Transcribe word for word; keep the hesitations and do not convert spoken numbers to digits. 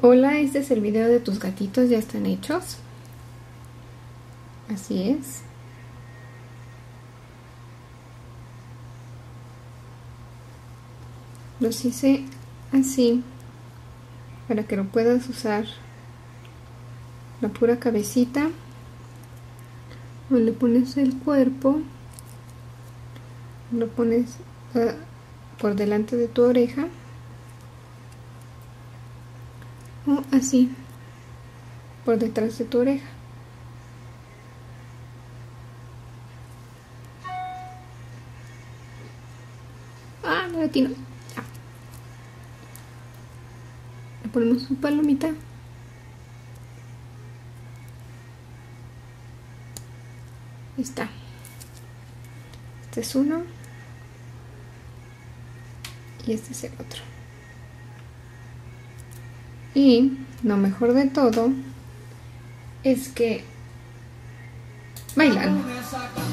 Hola, este es el video de tus gatitos, ya están hechos. Así es. Los hice así para que lo puedas usar la pura cabecita o le pones el cuerpo, lo pones uh, por delante de tu oreja. O así, por detrás de tu oreja. Ah, no lo tiro. Ya. Le ponemos su palomita. Ahí está. Este es uno. Y este es el otro. Y lo mejor de todo es que bailan.